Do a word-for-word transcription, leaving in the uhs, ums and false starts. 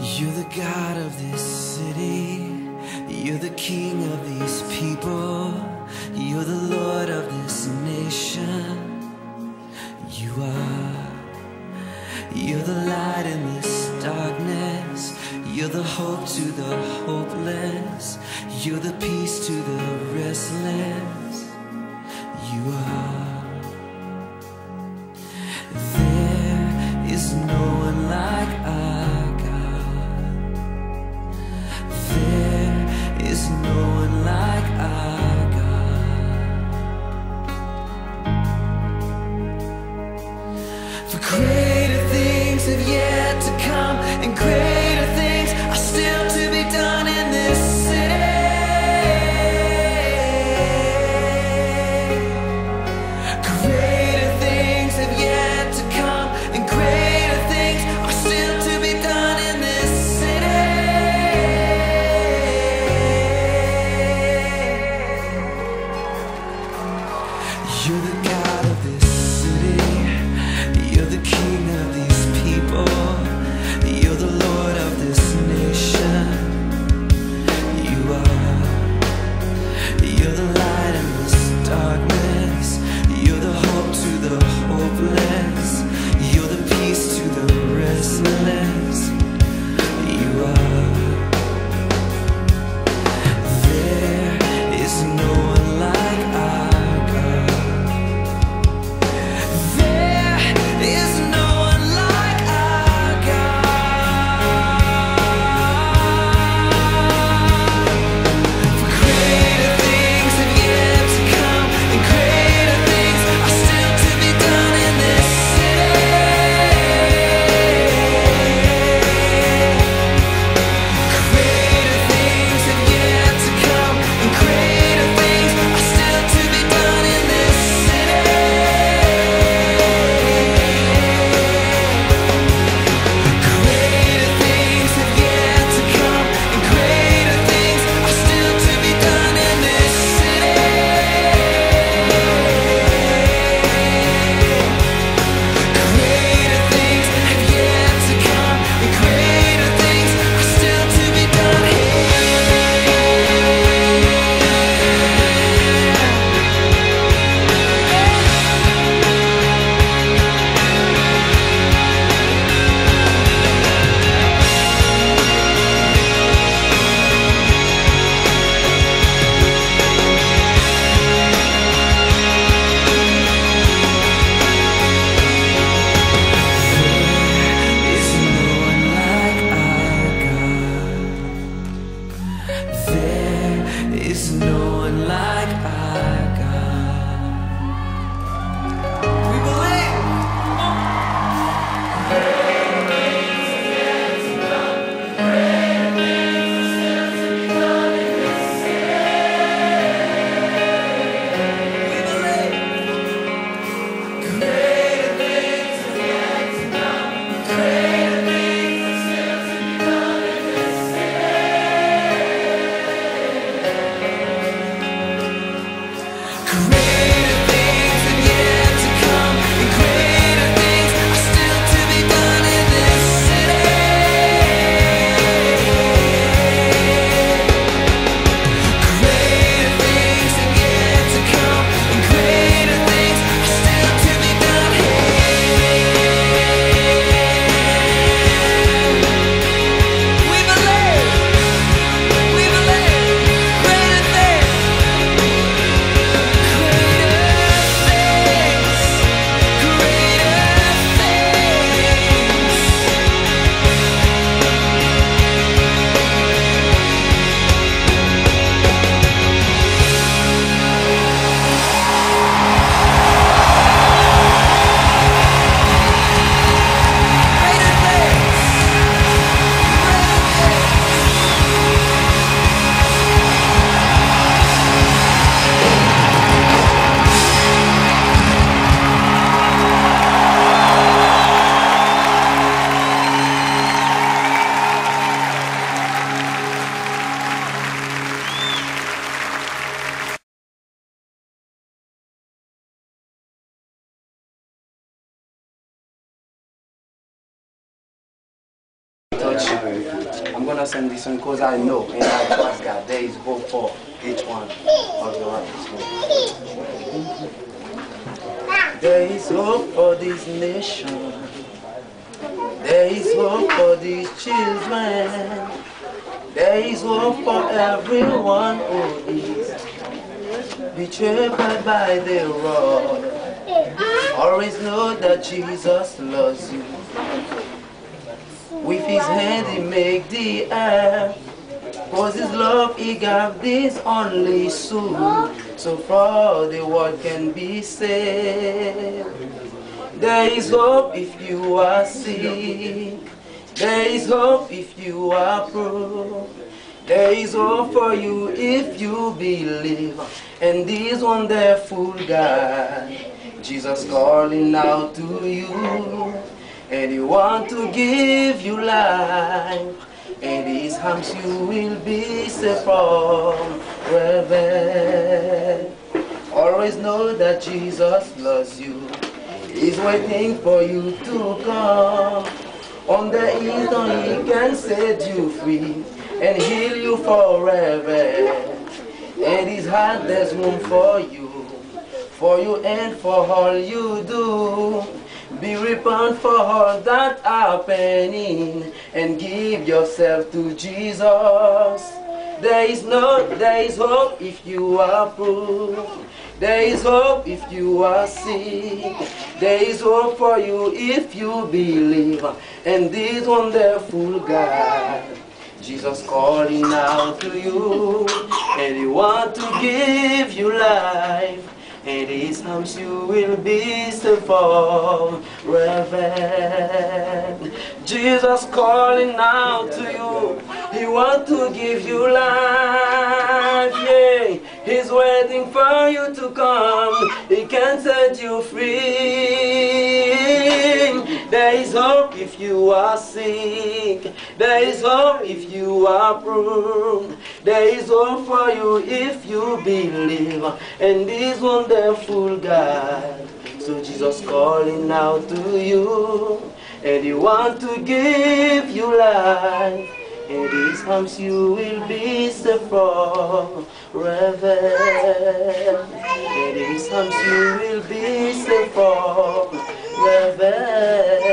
You're the god of this city. You're the king of these people. You're the lord of this nation. You are. You're the light in this darkness. You're the hope to the hopeless. You're the peace to the restless. You are. There is no one like us. There's no one like our God. For greater things have yet to come, and greater things are still to be done in this city. Greater things have yet to come, and greater things are still to be done in this city. You're the god of this city. You're the king of these people. You're the lord of this nation. You are. You're the light in this darkness. You're the hope to the hopeless. You're the peace to the restless. You are. There is no one like I. There is no one like our God. library. I'm gonna send this one because I know in Al-Qasgar there is hope for each one of your artists. There is hope for this nation. There is hope for these children. There is hope for everyone who is betrayed by the world. Always know that Jesus loves you. With his hand he made the earth, cause his love he gave this only soul, so far the world can be saved. There is hope if you are sick. There is hope if you are poor. There is hope for you if you believe. And this wonderful God, Jesus calling out to you. And he wants to give you life. And his arms you will be safe from forever. Always know that Jesus loves you. He's waiting for you to come. On the instant he can set you free and heal you forever. In his heart there's room for you, for you and for all you do. Be repent for all that happening and give yourself to Jesus. There is no, there is hope if you are poor. There is hope if you are sick. There is hope for you if you believe. And this wonderful God, Jesus calling out to you. And he wants to give you life. And his arms you will be safe from forever. Jesus calling out to you. He wants to give you life. Yeah. He's waiting for you to come. He can set you free. There is hope if you are sick. There is hope if you are poor. There is hope for you if you believe. And this wonderful God, so Jesus calling out to you. And he wants to give you life. And his arms you will be safe from forever. And his arms you will be safe from forever.